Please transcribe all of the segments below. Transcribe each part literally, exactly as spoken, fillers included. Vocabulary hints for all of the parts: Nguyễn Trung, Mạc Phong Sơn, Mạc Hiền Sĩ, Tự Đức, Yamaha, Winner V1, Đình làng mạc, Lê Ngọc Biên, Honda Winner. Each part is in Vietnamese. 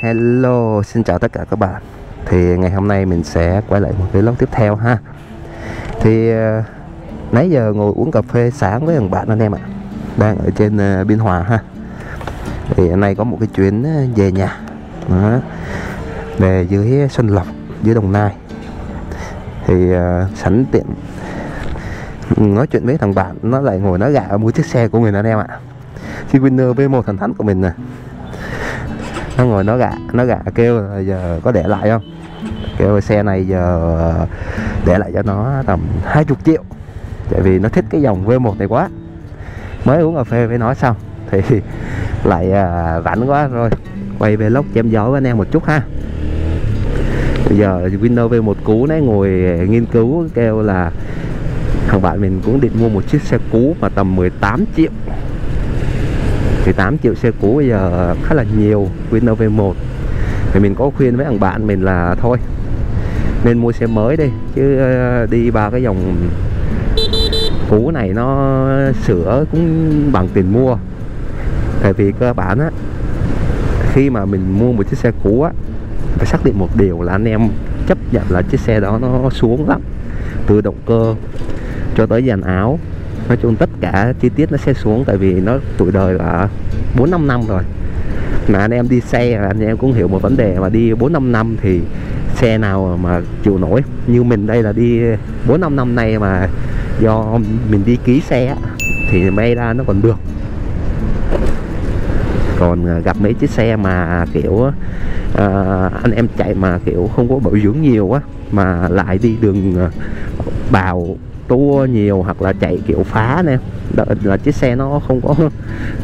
Hello, xin chào tất cả các bạn. Thì ngày hôm nay mình sẽ quay lại một vlog tiếp theo ha. Thì nãy giờ ngồi uống cà phê sáng với thằng bạn anh em ạ, đang ở trên Biên Hòa ha. Thì hôm nay có một cái chuyến về nhà đó, về dưới Xuân Lộc, dưới Đồng Nai. Thì sẵn tiện nói chuyện với thằng bạn, nó lại ngồi nói gạ ở mỗi chiếc xe của mình anh em ạ. Chiếc Winner vê một thần thánh của mình nè, nó ngồi nó gạ nó gạ kêu là giờ có để lại không, kêu xe này giờ để lại cho nó tầm hai mươi triệu, tại vì nó thích cái dòng vê một này quá. Mới uống cà phê với nó xong thì lại uh, rảnh quá rồi quay vlog chém gió với anh em một chút ha. Bây giờ Winner vê một cũ nãy ngồi nghiên cứu, kêu là thằng bạn mình cũng định mua một chiếc xe cũ mà tầm mười tám triệu. Thì tám triệu xe cũ bây giờ khá là nhiều. Winner vê một thì mình có khuyên với thằng bạn mình là thôi nên mua xe mới đi, chứ đi ba cái dòng cũ này nó sửa cũng bằng tiền mua. Tại vì cơ bản á, khi mà mình mua một chiếc xe cũ á, phải xác định một điều là anh em chấp nhận là chiếc xe đó nó xuống lắm, từ động cơ cho tới dàn áo, nói chung tất cả chi tiết nó sẽ xuống. Tại vì nó tuổi đời là bốn năm năm rồi, mà anh em đi xe anh em cũng hiểu một vấn đề, mà đi bốn năm năm thì xe nào mà chịu nổi. Như mình đây là đi bốn năm năm nay, mà do mình đi ký xe thì may ra nó còn được. Còn gặp mấy chiếc xe mà kiểu à, anh em chạy mà kiểu không có bảo dưỡng nhiều á, mà lại đi đường bào tua nhiều hoặc là chạy kiểu phá nè, là chiếc xe nó không có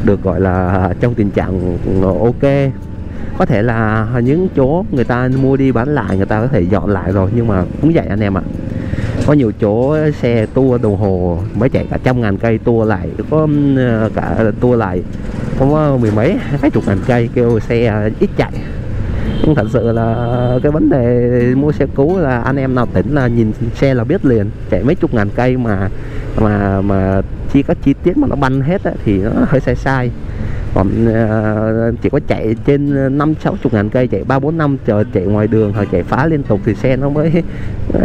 được gọi là trong tình trạng ok. Có thể là những chỗ người ta mua đi bán lại người ta có thể dọn lại rồi, nhưng mà cũng vậy anh em ạ. Có nhiều chỗ xe tua đồng hồ mới chạy cả trăm ngàn cây, tua lại có cả tua lại có mười mấy mấy chục ngàn cây, kêu xe ít chạy. Nhưng thật sự là cái vấn đề mua xe cũ là anh em nào tỉnh là nhìn xe là biết liền, chạy mấy chục ngàn cây mà mà mà chỉ các chi tiết mà nó banh hết á, thì nó hơi sai sai. Còn uh, chỉ có chạy trên năm sáu chục ngàn cây, chạy ba bốn năm chờ chạy ngoài đường hoặc chạy phá liên tục thì xe nó mới uh,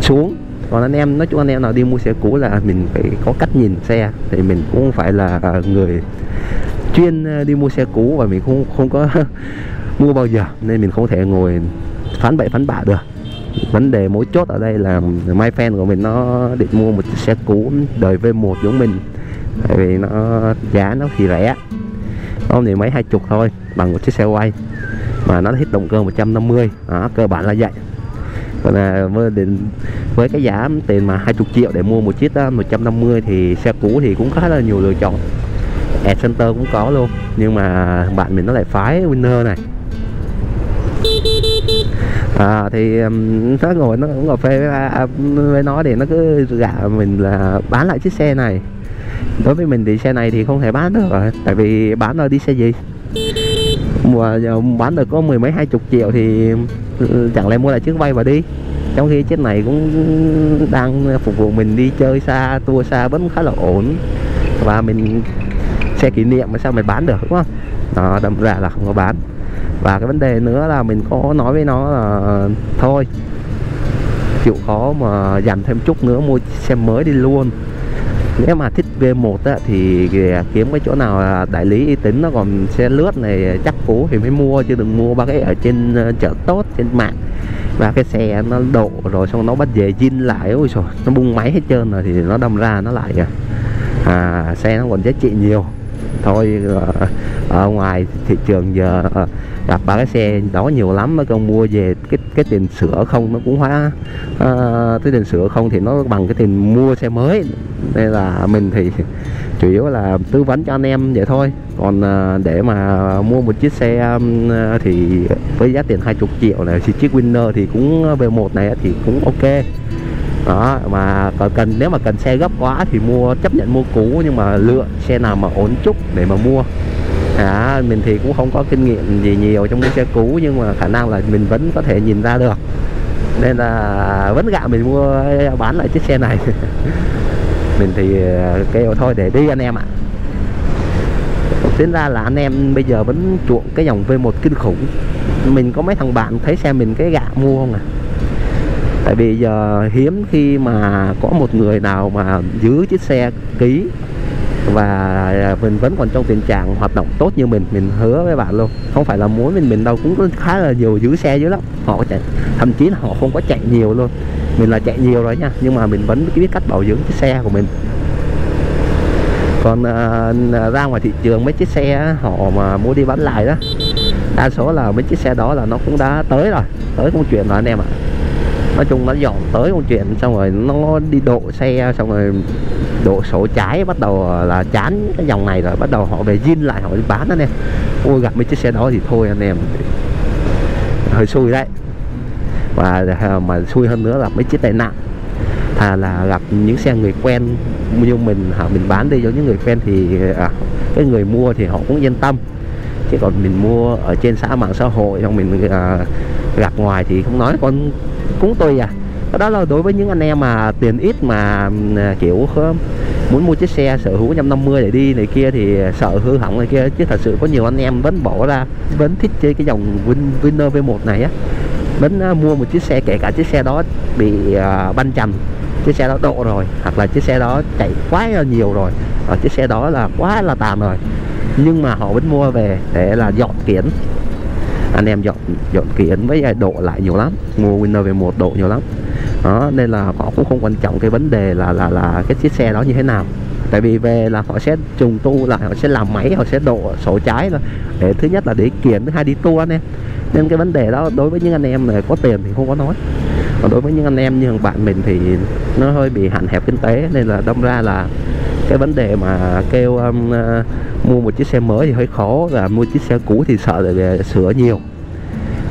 xuống. Còn anh em nói chung anh em nào đi mua xe cũ là mình phải có cách nhìn xe, thì mình cũng phải là người chuyên đi mua xe cũ và mình không không có mua bao giờ, nên mình không thể ngồi phán bậy phán bạ được. Vấn đề mấu chốt ở đây là my fan của mình nó định mua một chiếc xe cũ đời vê một giống mình, tại vì nó giá nó thì rẻ, không thì mấy hai chục thôi bằng một chiếc xe quay, mà nó hít động cơ một trăm năm mươi đó, cơ bản là vậy. Còn là với, với cái giá tiền mà hai mươi triệu để mua một chiếc một trăm năm mươi thì xe cũ thì cũng khá là nhiều lựa chọn, Ad Center cũng có luôn. Nhưng mà bạn mình nó lại phái Winner này à, thì nó ngồi nó cũng ngồi phê với, với nó để nó cứ gạ mình là bán lại chiếc xe này. Đối với mình thì xe này thì không thể bán được rồi, tại vì bán rồi đi xe gì mà bán được có mười mấy hai chục triệu thì chẳng lẽ mua lại chiếc vay và đi. Trong khi chiếc này cũng đang phục vụ mình đi chơi xa, tour xa vẫn khá là ổn, và mình xe kỷ niệm mà sao mình bán được, đúng không? Đó, đâm ra là không có bán. Và cái vấn đề nữa là mình có nói với nó là thôi chịu khó mà dành thêm chút nữa mua xe mới đi luôn. Nếu mà thích vê một á, thì kiếm cái chỗ nào là đại lý uy tín, nó còn xe lướt này chắc cũ thì mới mua, chứ đừng mua ba cái ở trên chợ tốt, trên mạng. Và cái xe nó độ rồi xong nó bắt về zin lại, ôi trời, nó bung máy hết trơn rồi, thì nó đâm ra nó lại à, xe nó còn giá trị nhiều. Thôi ở ngoài thị trường giờ gặp ba cái xe đó nhiều lắm, nó còn mua về cái cái tiền sửa không nó cũng hóa à, cái tiền sửa không thì nó bằng cái tiền mua xe mới. Nên là mình thì chủ yếu là tư vấn cho anh em vậy thôi. Còn để mà mua một chiếc xe thì với giá tiền hai mươi triệu này thì chiếc Winner thì cũng vê một này thì cũng ok đó. Mà cần nếu mà cần xe gấp quá thì mua, chấp nhận mua cũ, nhưng mà lựa xe nào mà ổn chút để mà mua. à, mình thì cũng không có kinh nghiệm gì nhiều trong cái xe cũ, nhưng mà khả năng là mình vẫn có thể nhìn ra được, nên là vẫn gạ mình mua bán lại chiếc xe này. Mình thì kêu thôi để đi anh em ạ. Tính ra là anh em bây giờ vẫn chuộng cái dòng vê một kinh khủng. Mình có mấy thằng bạn thấy xe mình cái gạ mua không à. Tại vì giờ hiếm khi mà có một người nào mà giữ chiếc xe ký và mình vẫn còn trong tình trạng hoạt động tốt như mình. Mình hứa với bạn luôn, không phải là muốn mình mình đâu, cũng có khá là nhiều giữ xe dữ lắm. Họ chạy, thậm chí là họ không có chạy nhiều luôn. Mình là chạy nhiều rồi nha, nhưng mà mình vẫn biết cách bảo dưỡng chiếc xe của mình. Còn uh, ra ngoài thị trường mấy chiếc xe họ mà mua đi bán lại đó, đa số là mấy chiếc xe đó là nó cũng đã tới rồi, tới công chuyện rồi anh em ạ. Nói chung nó dọn tới công chuyện, xong rồi nó đi độ xe, xong rồi độ sổ trái, bắt đầu là chán cái dòng này rồi, bắt đầu họ về zin lại, họ đi bán anh em. Ôi gặp mấy chiếc xe đó thì thôi anh em, hơi xui đấy. Và mà xui hơn nữa là mấy chiếc tai nạn. Thà là gặp những xe người quen như mình, hả, mình bán đi cho những người quen thì à, cái người mua thì họ cũng yên tâm. Chứ còn mình mua ở trên xã mạng xã hội, xong mình à, gặp ngoài thì không nói, con cũng tùy à. Đó là đối với những anh em mà tiền ít mà kiểu muốn mua chiếc xe sở hữu một trăm năm mươi để đi này kia thì sợ hư hỏng này kia. Chứ thật sự có nhiều anh em vẫn bỏ ra, vẫn thích chơi cái dòng Winner vê một này á, vẫn mua một chiếc xe kể cả chiếc xe đó bị uh, banh chành, chiếc xe đó độ rồi, hoặc là chiếc xe đó chạy quá là nhiều rồi, hoặc chiếc xe đó là quá là tàn rồi, nhưng mà họ vẫn mua về để là dọn kiển. Anh em dọn dọn kiển với độ lại nhiều lắm, mua Winner về một độ nhiều lắm đó, nên là họ cũng không quan trọng cái vấn đề là là là cái chiếc xe đó như thế nào. Tại vì về là họ sẽ trùng tu lại, họ sẽ làm máy, họ sẽ độ sổ trái rồi, để thứ nhất là để kiển, thứ hai đi tour anh em. Nên cái vấn đề đó đối với những anh em này có tiền thì không có nói. Còn đối với những anh em như thằng bạn mình thì nó hơi bị hạn hẹp kinh tế, nên là đâm ra là cái vấn đề mà kêu um, uh, mua một chiếc xe mới thì hơi khó, và mua chiếc xe cũ thì sợ là sửa nhiều.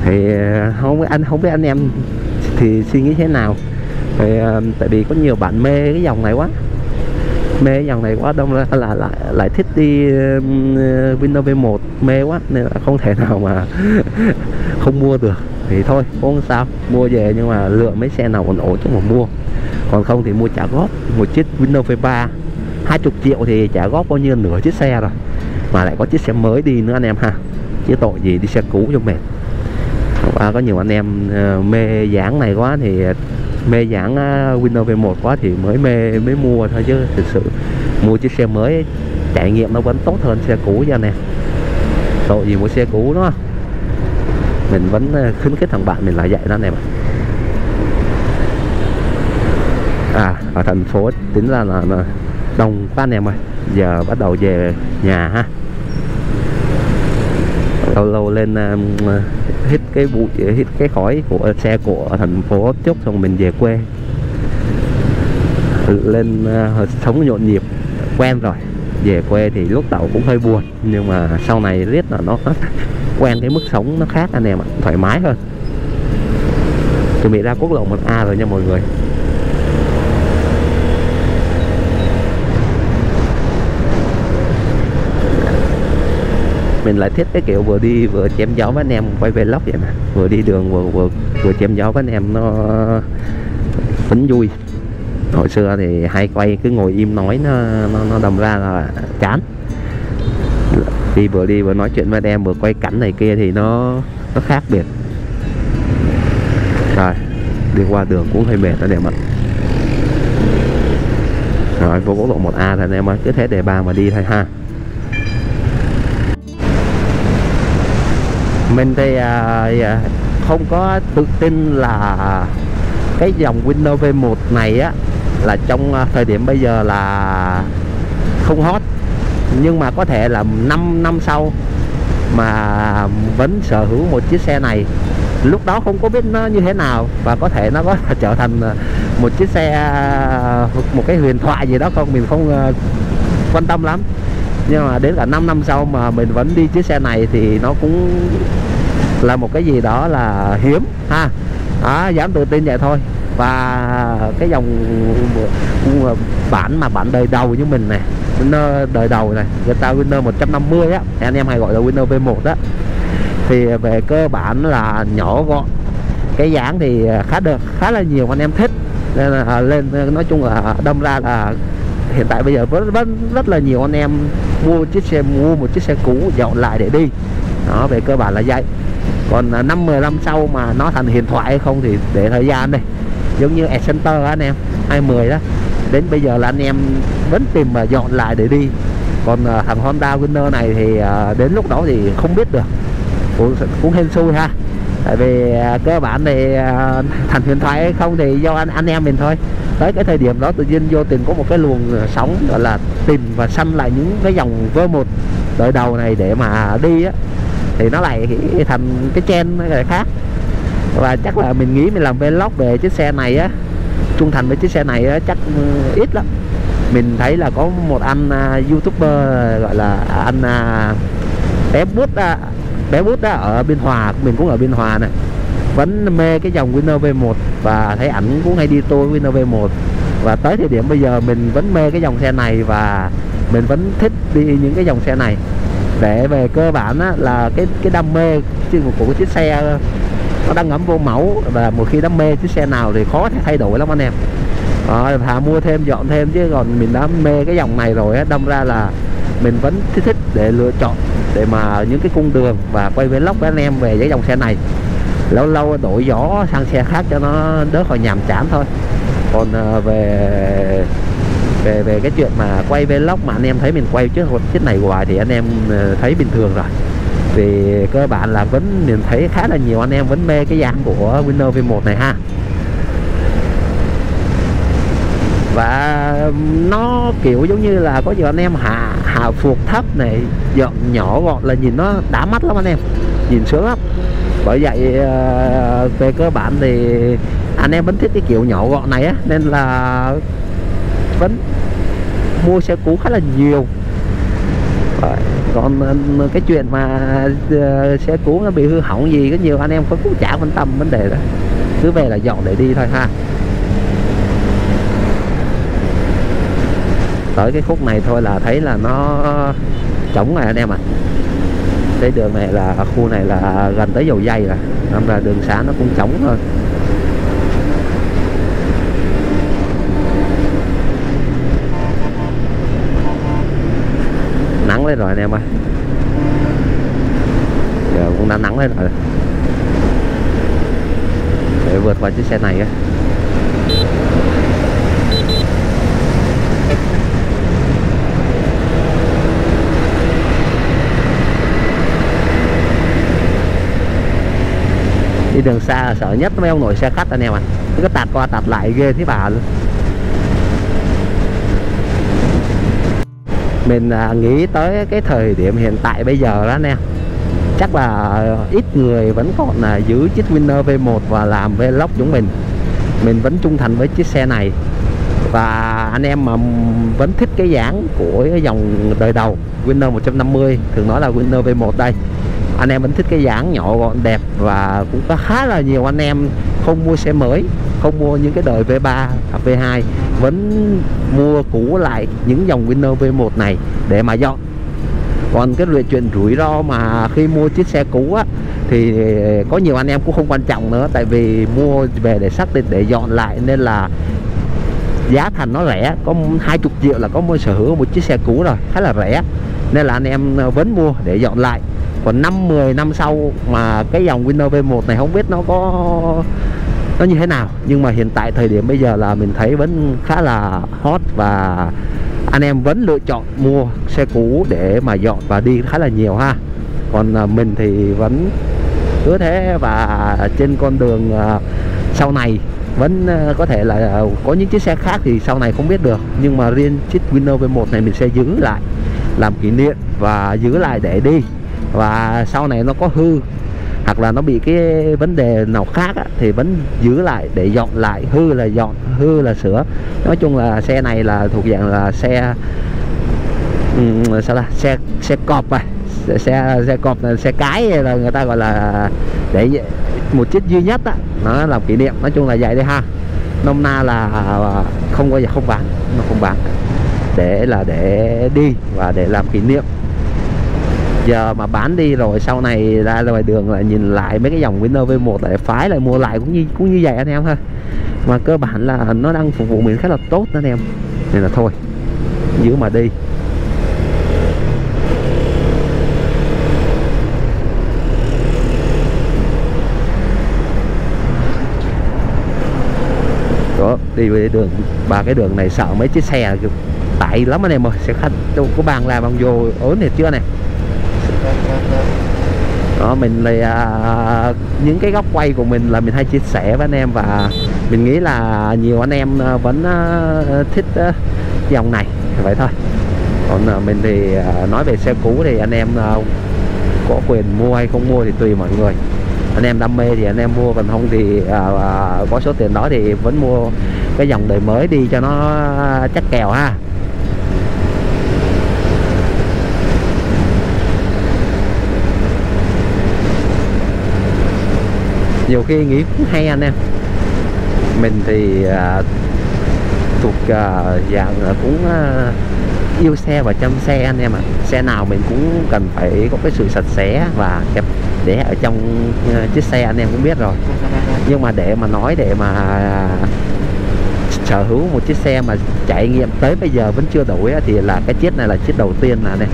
Thì không anh không biết anh em thì suy nghĩ thế nào. Thì, um, tại vì có nhiều bạn mê cái dòng này quá, mê dòng này quá, đông ra là lại lại thích đi um, Winner vê một mê quá, nên là không thể nào mà không mua được. Thì thôi không sao, mua về nhưng mà lựa mấy xe nào còn ổn chứ mà mua, còn không thì mua trả góp một chiếc Winner vê ba hai mươi triệu thì trả góp bao nhiêu nửa chiếc xe rồi, mà lại có chiếc xe mới đi nữa anh em ha, chứ tội gì đi xe cũ cho mệt. Và có nhiều anh em uh, mê dáng này quá, thì mê dáng Winner vê một quá thì mới mê mới mua thôi, chứ thực sự mua chiếc xe mới trải nghiệm nó vẫn tốt hơn xe cũ cho nè. Tội gì mua xe cũ đó, mình vẫn khuyến khích thằng bạn mình là vậy đó nè. À ở thành phố tính ra là, là đông quá anh em ơi, giờ bắt đầu về nhà ha. Lâu lâu lên uh, hít cái bụi, hít cái khói của xe của thành phố chút, xong mình về quê lên uh, sống nhộn nhịp quen rồi, về quê thì lúc đầu cũng hơi buồn, nhưng mà sau này riết là nó quen cái mức sống nó khác anh em ạ, thoải mái hơn. Chuẩn bị ra quốc lộ một A rồi nha mọi người. Mình lại thích cái kiểu vừa đi vừa chém gió với anh em quay vlog vậy nè, vừa đi đường vừa vừa vừa chém gió với anh em nó vẫn vui. Hồi xưa thì hay quay cứ ngồi im nói, nó nó, nó đầm ra là chán. Đi vừa đi vừa nói chuyện với anh em vừa quay cảnh này kia thì nó nó khác biệt. Rồi đi qua đường cũng hơi mệt đó đẹp ạ. Rồi vô quốc lộ một A rồi anh em ơi, cứ thế đề ba mà đi thôi ha. Mình thì uh, không có tự tin là cái dòng Winner vê một này á là trong thời điểm bây giờ là không hot, nhưng mà có thể là năm năm sau mà vẫn sở hữu một chiếc xe này, lúc đó không có biết nó như thế nào, và có thể nó có trở thành một chiếc xe, một cái huyền thoại gì đó không, mình không uh, quan tâm lắm. Nhưng mà đến cả năm năm sau mà mình vẫn đi chiếc xe này thì nó cũng là một cái gì đó là hiếm ha. Đó, dám tự tin vậy thôi. Và cái dòng bản mà bản đời đầu như mình này, Winner đời đầu này, người ta Winner một trăm năm mươi á, anh em hay gọi là Winner vê một đó, thì về cơ bản là nhỏ gọn, cái dáng thì khá được, khá là nhiều anh em thích, nên là lên nói chung là đâm ra là hiện tại bây giờ vẫn rất, rất là nhiều anh em mua chiếc xe mua một chiếc xe cũ dọn lại để đi đó, về cơ bản là vậy. Còn năm mười năm sau mà nó thành huyền thoại hay không thì để thời gian đây, giống như Accenter đó anh em hai mười đó, đến bây giờ là anh em vẫn tìm mà dọn lại để đi. Còn thằng Honda Winner này thì đến lúc đó thì không biết được, cũng cũng hên xui ha, tại vì cơ bản thì thành huyền thoại hay không thì do anh anh em mình thôi. Tới cái thời điểm đó tự nhiên vô tình có một cái luồng sóng gọi là tìm và săn lại những cái dòng vê một đời đầu này để mà đi á, thì nó lại thành cái trend khác. Và chắc là mình nghĩ mình làm vlog về chiếc xe này á, trung thành với chiếc xe này á, chắc ít lắm. Mình thấy là có một anh uh, youtuber gọi là anh uh, bé bút uh, bé bút đó ở Biên Hòa, mình cũng ở Biên Hòa này, vẫn mê cái dòng Winner vê một và thấy ảnh cũng hay đi tour Winner vê một, và tới thời điểm bây giờ mình vẫn mê cái dòng xe này và mình vẫn thích đi những cái dòng xe này. Để về cơ bản á, là cái cái đam mê của cái chiếc xe nó đang ngấm vô máu, và một khi đam mê chiếc xe nào thì khó thay đổi lắm anh em. Rồi thà mua thêm dọn thêm, chứ còn mình đã mê cái dòng này rồi á, đâm ra là mình vẫn thích, thích để lựa chọn để mà những cái cung đường và quay vlog với anh em về cái dòng xe này. Lâu lâu đổi gió sang xe khác cho nó đỡ khỏi nhàm chán thôi. Còn về về về cái chuyện mà quay vlog mà anh em thấy mình quay trước chiếc này hoài thì anh em thấy bình thường rồi, vì cơ bản là vẫn mình thấy khá là nhiều anh em vẫn mê cái dáng của Winner vê một này ha. Và nó kiểu giống như là có nhiều anh em hạ hạ phục thấp này, dọn nhỏ gọn là nhìn nó đã mắt lắm anh em, nhìn sướng lắm. Bởi vậy về cơ bản thì anh em vẫn thích cái kiểu nhỏ gọn này á, nên là vẫn mua xe cũ khá là nhiều. Còn cái chuyện mà xe cũ nó bị hư hỏng gì có nhiều anh em có cũng chả quan tâm vấn đề đó, cứ về là dọn để đi thôi ha. Tới cái khúc này thôi là thấy là nó trống rồi anh em ạ. À, cái đường này là khu này là gần tới Dầu Dây rồi, nên là đường xá nó cũng trống thôi. Nắng lên rồi anh em ơi, giờ cũng đã nắng lên rồi. Để vượt qua chiếc xe này á, đi đường xa là sợ nhất mấy ông nội xe khách anh em ạ. À, cứ tạt qua tạt lại ghê thế bà luôn. Mình nghĩ tới cái thời điểm hiện tại bây giờ đó anh em, chắc là ít người vẫn còn là giữ chiếc Winner vê một và làm vlog chúng mình. Mình vẫn trung thành với chiếc xe này, và anh em mà vẫn thích cái dáng của cái dòng đời đầu Winner một trăm năm mươi, thường nói là Winner vê một đây, anh em vẫn thích cái dáng nhỏ gọn đẹp. Và cũng có khá là nhiều anh em không mua xe mới, không mua những cái đời vê ba hoặc vê hai, vẫn mua cũ lại những dòng Winner vê một này để mà dọn. Còn cái chuyện rủi ro mà khi mua chiếc xe cũ á, thì có nhiều anh em cũng không quan trọng nữa, tại vì mua về để xác định để dọn lại, nên là giá thành nó rẻ, có hai mươi triệu là có mua sở hữu một chiếc xe cũ rồi, khá là rẻ, nên là anh em vẫn mua để dọn lại. Còn năm mười năm sau mà cái dòng Winner vê một này không biết nó có nó như thế nào, nhưng mà hiện tại thời điểm bây giờ là mình thấy vẫn khá là hot, và anh em vẫn lựa chọn mua xe cũ để mà dọn và đi khá là nhiều ha. Còn mình thì vẫn cứ thế, và trên con đường sau này vẫn có thể là có những chiếc xe khác thì sau này không biết được, nhưng mà riêng chiếc Winner vê một này mình sẽ giữ lại làm kỷ niệm và giữ lại để đi. Và sau này nó có hư hoặc là nó bị cái vấn đề nào khác á, thì vẫn giữ lại để dọn lại, hư là dọn, hư là sửa. Nói chung là xe này là thuộc dạng là xe um, sao là xe xe cọp à, xe xe cọp là xe cái, là người ta gọi là để một chiếc duy nhất á, nó làm kỷ niệm. Nói chung là vậy đi ha. nôm na là không bao giờ không bán, nó không bán để là để đi và để làm kỷ niệm. Giờ mà bán đi rồi sau này ra ngoài đường là nhìn lại mấy cái dòng Winner vê một lại phái lại mua lại cũng như cũng như vậy anh em ha. Mà cơ bản là nó đang phục vụ mình khá là tốt đó anh em, nên là thôi giữ mà đi. Đó, đi về đường ba cái đường này sợ mấy chiếc xe tải lắm anh em ơi, xe khách đâu có bàn là bằng vô ổn thiệt chưa này. Đó, mình là những cái góc quay của mình là mình hay chia sẻ với anh em, và mình nghĩ là nhiều anh em vẫn thích dòng này vậy thôi. Còn mình thì nói về xe cũ thì anh em có quyền mua hay không mua thì tùy mọi người. Anh em đam mê thì anh em mua, còn không thì có số tiền đó thì vẫn mua cái dòng đời mới đi cho nó chắc kèo ha. Nhiều khi nghĩ cũng hay anh em. Mình thì uh, thuộc uh, dạng uh, cũng uh, yêu xe và chăm xe anh em ạ. À. Xe nào mình cũng cần phải có cái sự sạch sẽ và đẹp để ở trong uh, chiếc xe anh em cũng biết rồi. Nhưng mà để mà nói để mà uh, sở hữu một chiếc xe mà trải nghiệm tới bây giờ vẫn chưa đổi thì là cái chiếc này là chiếc đầu tiên là này.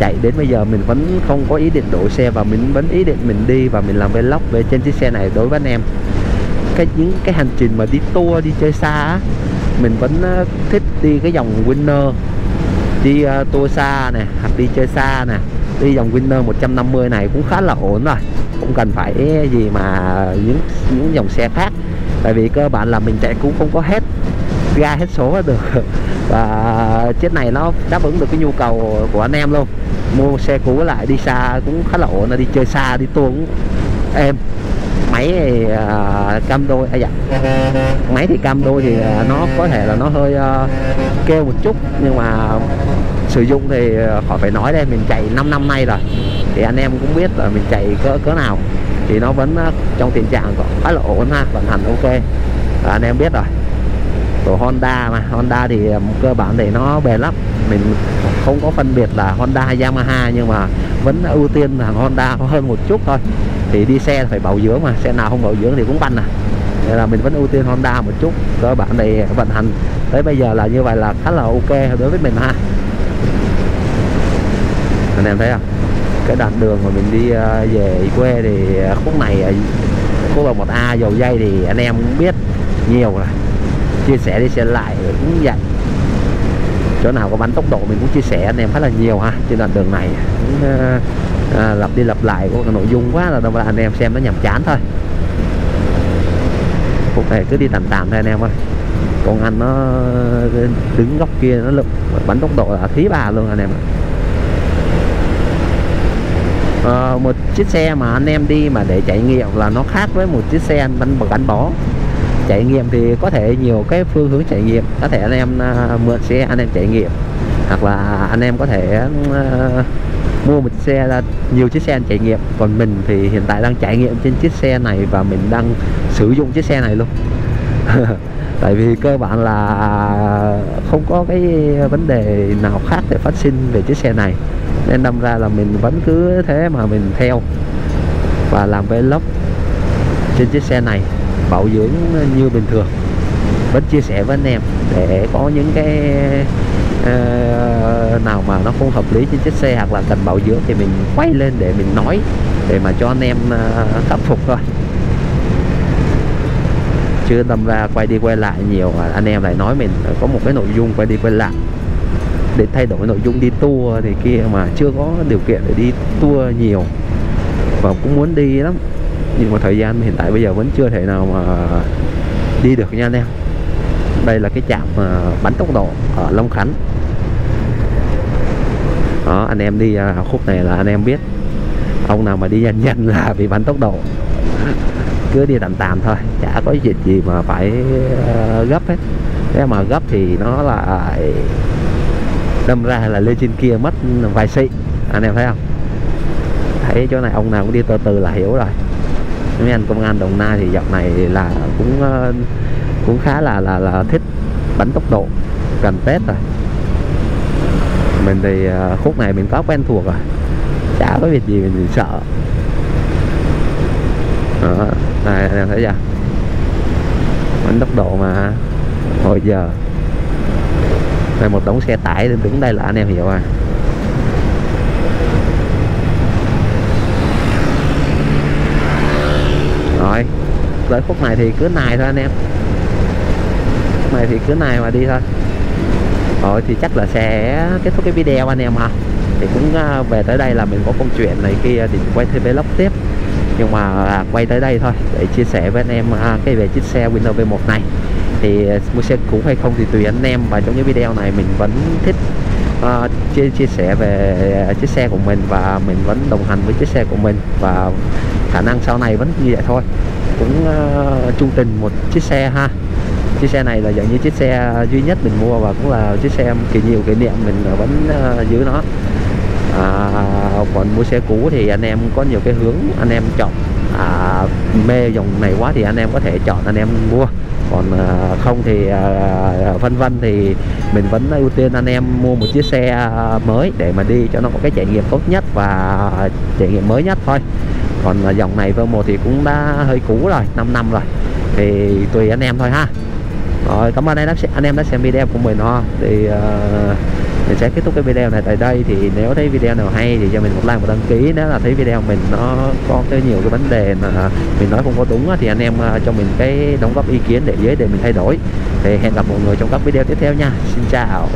Chạy đến bây giờ mình vẫn không có ý định đổi xe, và mình vẫn ý định mình đi và mình làm vlog về trên chiếc xe này. Đối với anh em, cái những cái hành trình mà đi tour đi chơi xa á, mình vẫn thích đi cái dòng Winner, đi uh, tour xa nè, hoặc đi chơi xa nè. Đi dòng Winner một trăm năm mươi này cũng khá là ổn rồi, cũng cần phải gì mà những những dòng xe khác, tại vì cơ bản là mình chạy cũng không có hết ga hết số được. Và chiếc này nó đáp ứng được cái nhu cầu của anh em luôn. Mua xe cũ lại đi xa cũng khá là ổn, là đi chơi xa đi tour cũng êm. Máy thì uh, cam đôi, à, dạ. máy thì cam đôi thì uh, nó có thể là nó hơi uh, kêu một chút, nhưng mà sử dụng thì uh, khỏi phải nói đây, mình chạy năm năm nay rồi thì anh em cũng biết là mình chạy cỡ cỡ nào thì nó vẫn uh, trong tình trạng còn khá là ổn ha, vận hành ok. Và anh em biết rồi, của Honda mà Honda thì cơ bản thì nó bền lắm, mình không có phân biệt là Honda hay Yamaha, nhưng mà vẫn ưu tiên là Honda hơn một chút thôi. Thì đi xe phải bảo dưỡng mà, xe nào không bảo dưỡng thì cũng banh à, nên là mình vẫn ưu tiên Honda một chút. Cơ bản này vận hành tới bây giờ là như vậy là khá là ok đối với mình ha. Anh em thấy không, cái đoạn đường mà mình đi về quê thì khúc này khúc là một A dầu dây thì anh em cũng biết nhiều rồi, chia sẻ đi xe lại cũng vậy. Chỗ nào có bắn tốc độ mình cũng chia sẻ anh em khá là nhiều ha. Trên đoạn đường này cũng uh, uh, lặp đi lặp lại có nội dung quá là, là anh em xem nó nhàm chán thôi. Phục này cứ đi tàn tàn thôi anh em ơi. Còn anh nó đứng góc kia nó lực bắn tốc độ là thí bà luôn anh em. Uh, một chiếc xe mà anh em đi mà để trải nghiệm là nó khác với một chiếc xe anh gắn bó. Trải nghiệm thì có thể nhiều cái phương hướng trải nghiệm, có thể anh em uh, mượn xe anh em trải nghiệm, hoặc là anh em có thể uh, mua một xe là nhiều chiếc xe anh trải nghiệm. Còn mình thì hiện tại đang trải nghiệm trên chiếc xe này và mình đang sử dụng chiếc xe này luôn. Tại vì cơ bản là không có cái vấn đề nào khác để phát sinh về chiếc xe này, nên đâm ra là mình vẫn cứ thế mà mình theo và làm vlog trên chiếc xe này, bảo dưỡng như bình thường, vẫn chia sẻ với anh em để có những cái uh, nào mà nó không hợp lý trên chiếc xe hoặc là cần bảo dưỡng thì mình quay lên để mình nói, để mà cho anh em uh, khắc phục thôi. Chứ đâm ra quay đi quay lại nhiều anh em lại nói mình có một cái nội dung quay đi quay lại để thay đổi nội dung đi tour thì kia, mà chưa có điều kiện để đi tour nhiều và cũng muốn đi lắm, nhưng mà thời gian hiện tại bây giờ vẫn chưa thể nào mà đi được nha anh em. Đây là cái trạm bắn tốc độ ở Long Khánh. Đó, anh em đi khúc này là anh em biết, ông nào mà đi nhanh nhanh là bị bắn tốc độ. Cứ đi tạm tạm thôi, chả có gì gì mà phải gấp hết. Nếu mà gấp thì nó là đâm ra là lên trên kia mất vài xị. Anh em thấy không, thấy chỗ này ông nào cũng đi từ từ là hiểu rồi. Mấy anh công an Đồng Nai thì dọc này là cũng cũng khá là là, là thích bánh tốc độ gần Tết rồi. Mình thì khúc này mình có quen thuộc rồi, chả có việc gì mình sợ. Đó, này em thấy chưa, bánh tốc độ mà hồi giờ này một đống xe tải đứng đây là anh em hiểu à. Rồi tới khúc này thì cứ nài thôi anh em, khúc này thì cứ nài mà đi thôi. Rồi thì chắc là sẽ kết thúc cái video anh em ha. Thì cũng về tới đây là mình có công chuyện này kia thì quay thêm vlog tiếp, nhưng mà quay tới đây thôi để chia sẻ với anh em cái về chiếc xe Winner vê một này. Thì mua xe cũ hay không thì tùy anh em, và trong những video này mình vẫn thích uh, chia, chia sẻ về chiếc xe của mình, và mình vẫn đồng hành với chiếc xe của mình, và khả năng sau này vẫn như vậy thôi, cũng uh, trung tình một chiếc xe ha. Chiếc xe này là dạng như chiếc xe duy nhất mình mua, và cũng là chiếc xe kỳ nhiều kỷ niệm mình vẫn uh, giữ nó. À, còn mua xe cũ thì anh em có nhiều cái hướng anh em chọn, à, mê dòng này quá thì anh em có thể chọn anh em mua, còn à, không thì à, vân vân thì mình vẫn ưu tiên anh em mua một chiếc xe mới để mà đi cho nó có cái trải nghiệm tốt nhất và trải nghiệm mới nhất thôi. Còn dòng này vê một thì cũng đã hơi cũ rồi, năm năm rồi, thì tùy anh em thôi ha. Rồi, cảm ơn anh em đã xem video của mình ha. Thì uh, mình sẽ kết thúc cái video này tại đây. Thì nếu thấy video nào hay thì cho mình một like, một đăng ký. Nếu là thấy video mình nó có cái nhiều cái vấn đề mà mình nói không có đúng thì anh em cho mình cái đóng góp ý kiến để dưới để mình thay đổi. Thì hẹn gặp mọi người trong các video tiếp theo nha. Xin chào.